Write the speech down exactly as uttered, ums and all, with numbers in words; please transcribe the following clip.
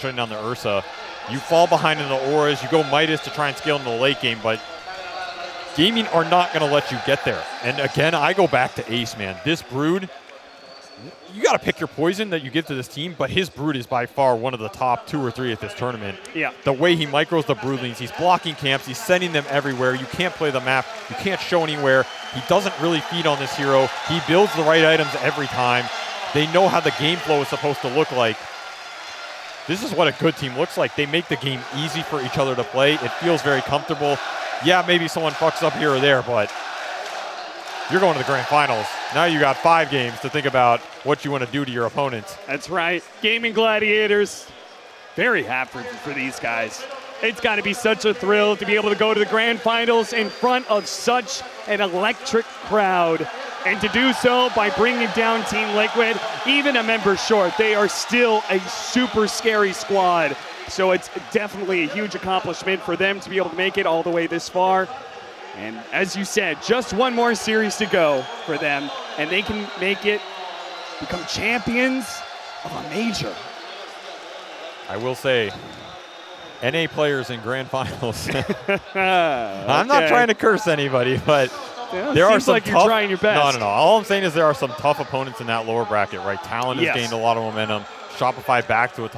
shutting down the Ursa. You fall behind in the Auras. You go Midas to try and scale in the late game, but Gaimin are not going to let you get there. And again, I go back to Ace, man. This Brood, you got to pick your poison that you give to this team, but his Brood is by far one of the top two or three at this tournament. Yeah. The way he micros the Broodlings, he's blocking camps, he's sending them everywhere. You can't play the map, you can't show anywhere. He doesn't really feed on this hero. He builds the right items every time. They know how the game flow is supposed to look like. This is what a good team looks like. They make the game easy for each other to play. It feels very comfortable. Yeah, maybe someone fucks up here or there, but you're going to the grand finals. Now you got five games to think about what you want to do to your opponents. That's right. Gaimin Gladiators, very happy for these guys. It's got to be such a thrill to be able to go to the grand finals in front of such an electric crowd. And to do so by bringing down Team Liquid, even a member short, they are still a super scary squad. So it's definitely a huge accomplishment for them to be able to make it all the way this far. And as you said, just one more series to go for them, and they can make it, become champions of a major. I will say, N A players in grand finals. Okay. I'm not trying to curse anybody, but yeah, there are some like tough, you're trying your best. No, no, no. All I'm saying is there are some tough opponents in that lower bracket, right? Talon yes. has gained a lot of momentum. Shopify back to a top.